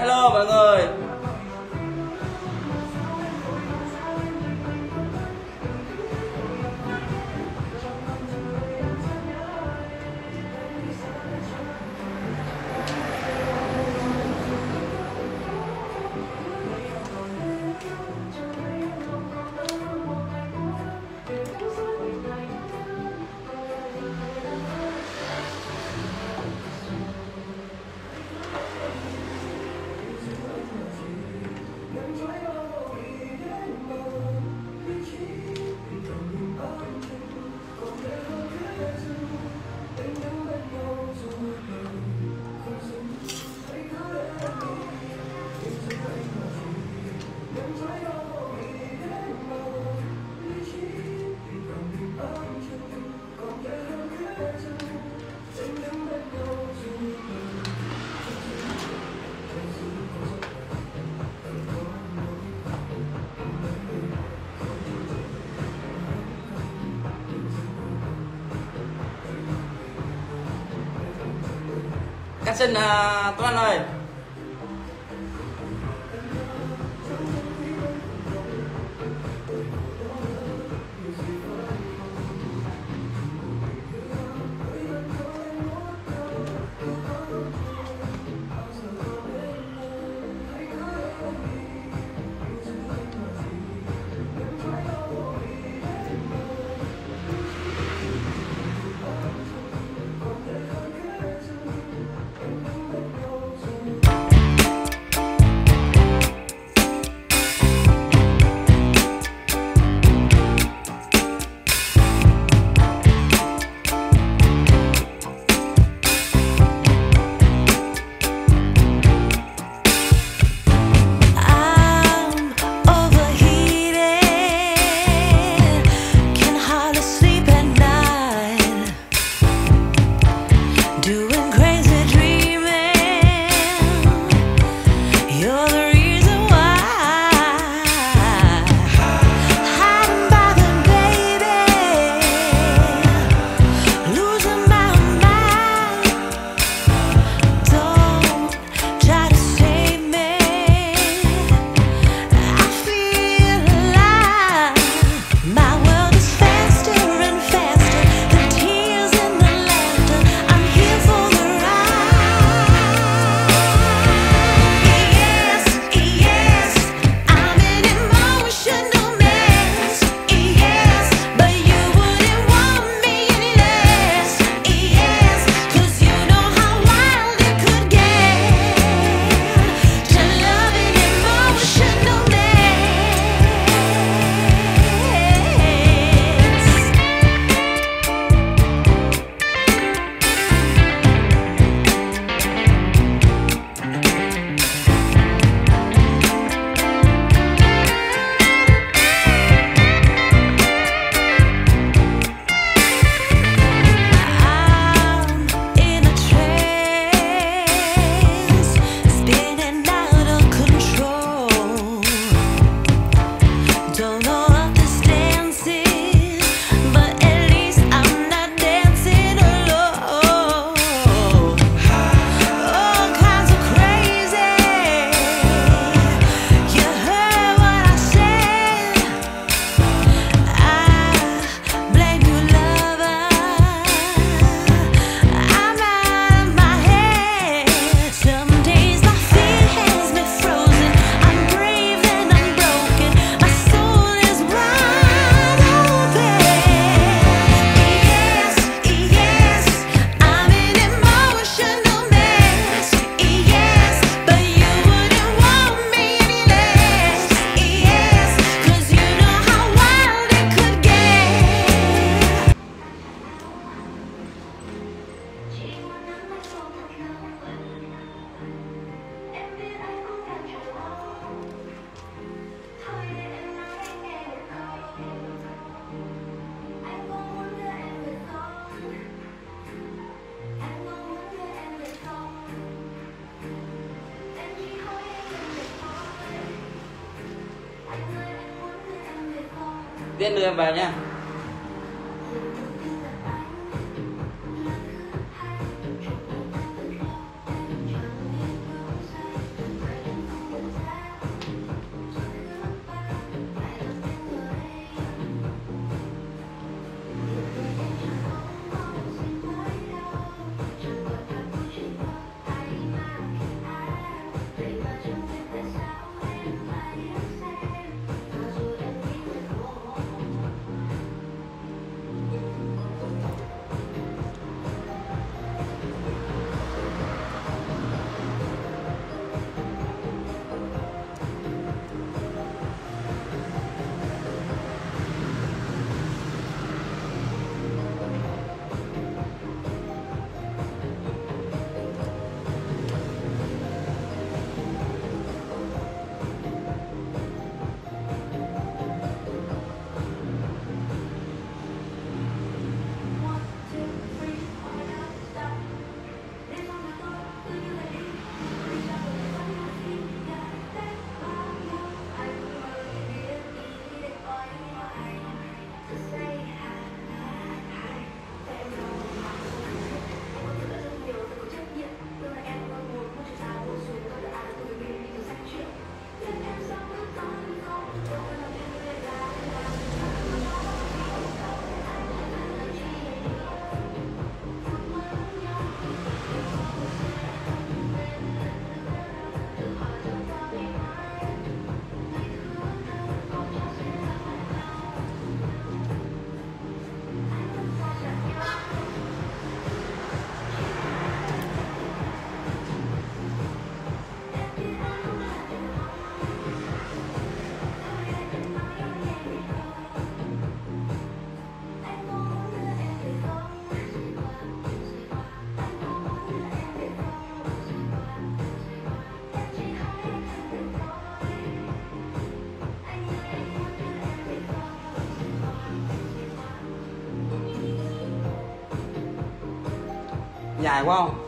Hello mọi người. Cắt chân Tuấn Anh ơi. Viết đưa em vào nha. Dài quá không?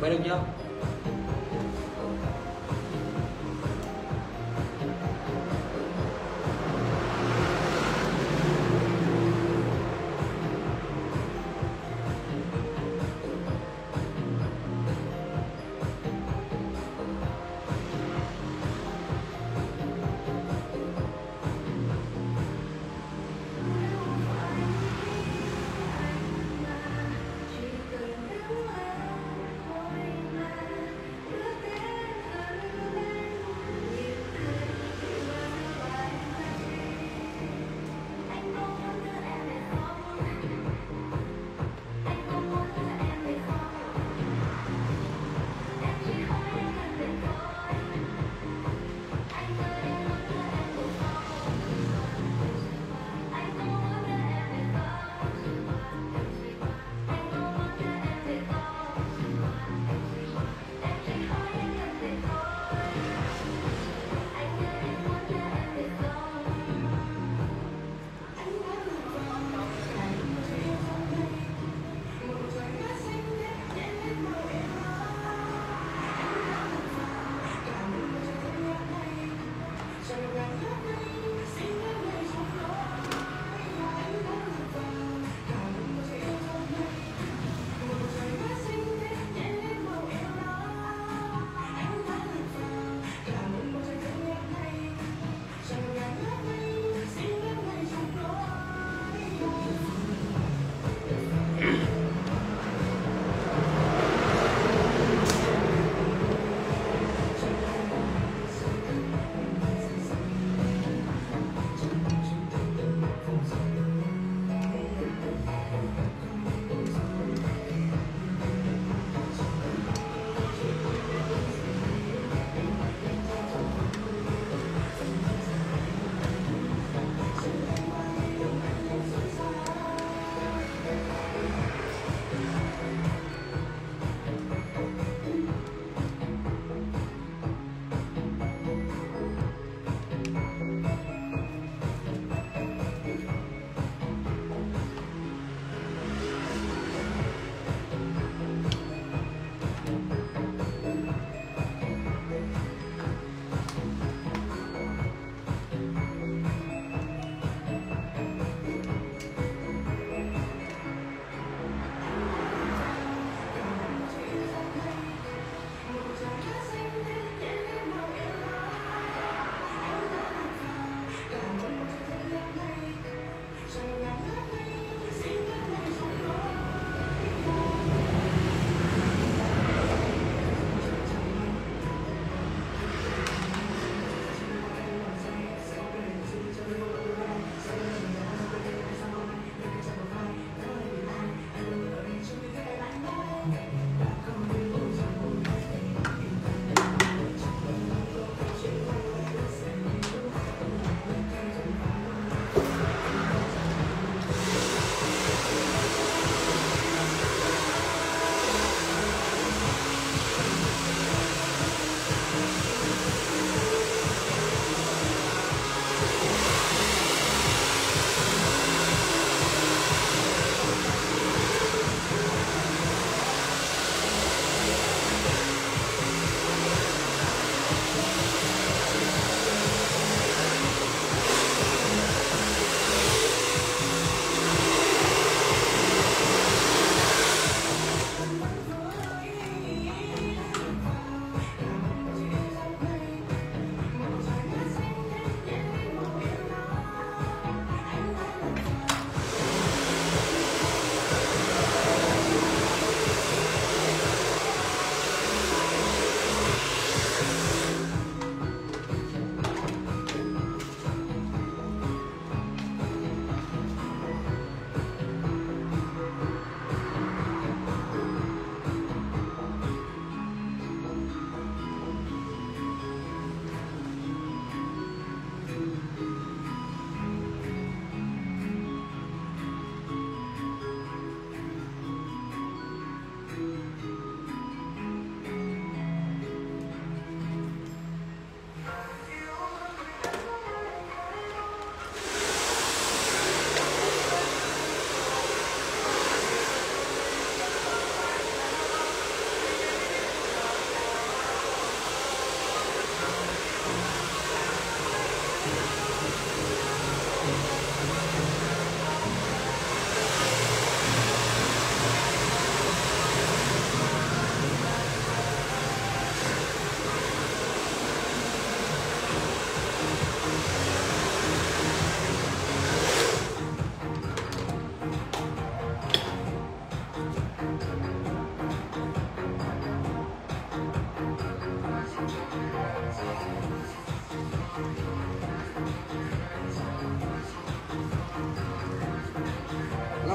Quay được chưa?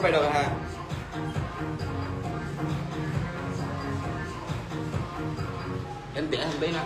không về được hả? Em bẻ thằng bé nè.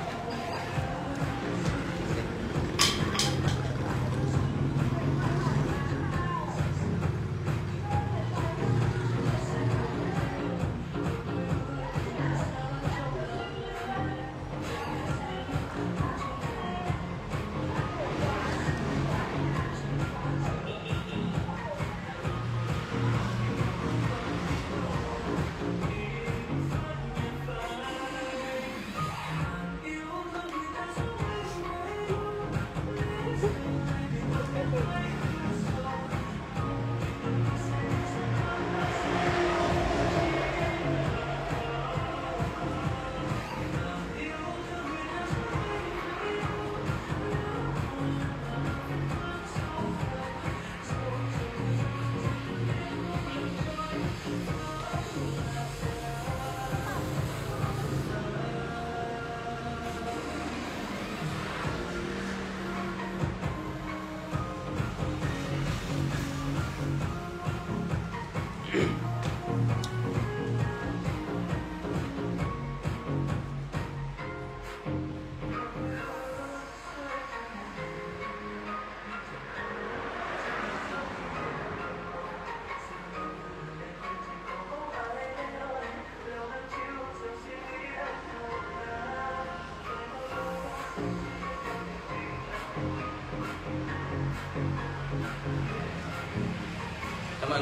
Cho mọi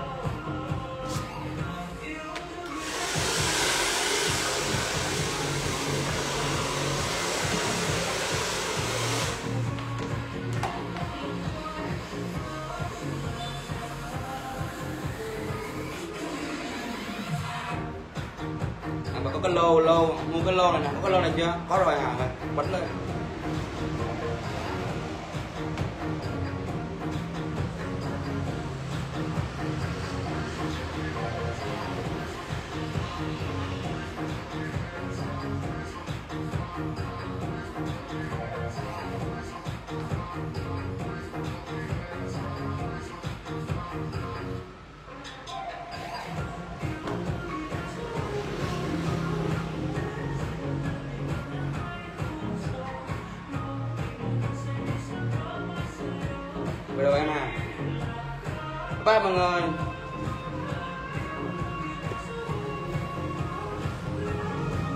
Mà có cái lô mua cái lô này nè, có cái lô này chưa? Có rồi hả? Bắn lên. Về đâu em à? Bye mọi người.